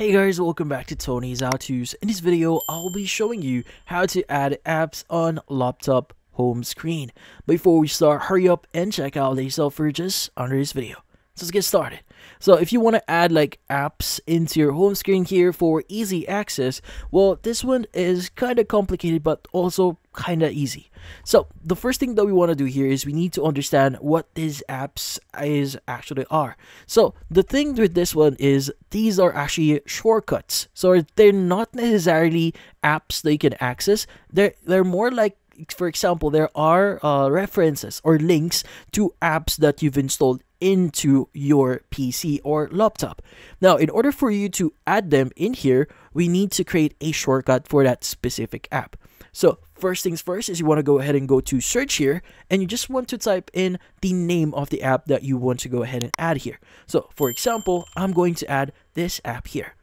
Hey guys, welcome back to Tony's HowTos. In this video, I'll be showing you how to add apps on laptop home screen. Before we start, hurry up and check out the self-purchase under this video. So let's get started. So if you want to add like apps into your home screen here for easy access, well, this one is kind of complicated, but also kind of easy. So the first thing that we want to do here is we need to understand what these apps actually are. So the thing with this one is these are actually shortcuts. So they're not necessarily apps that you can access. They're more like, for example, there are references or links to apps that you've installed into your PC or laptop. Now, in order for you to add them in here, we need to create a shortcut for that specific app. So first things first is you want to go ahead and go to search here, and you just want to type in the name of the app that you want to go ahead and add here. So for example, I'm going to add this app here.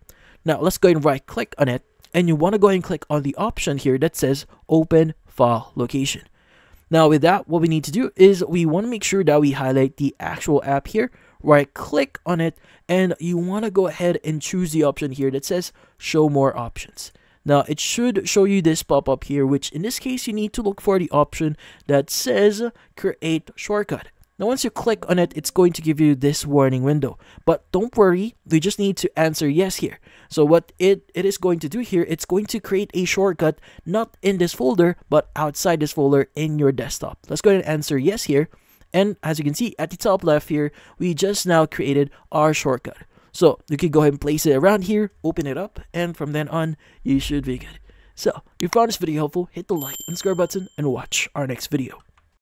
Now let's go ahead and right click on it, and you want to go ahead and click on the option here that says open file location. Now with that, what we need to do is we want to make sure that we highlight the actual app here, right click on it, and you want to go ahead and choose the option here that says show more options. Now it should show you this pop up here, which in this case you need to look for the option that says create shortcut. Now once you click on it, it's going to give you this warning window, but don't worry, we just need to answer yes here. So what it is going to do here, it's going to create a shortcut not in this folder, but outside this folder in your desktop. Let's go ahead and answer yes here. And as you can see at the top left here, we just now created our shortcut. So you can go ahead and place it around here, open it up, and from then on, you should be good. So if you found this video helpful, hit the like and subscribe button and watch our next video.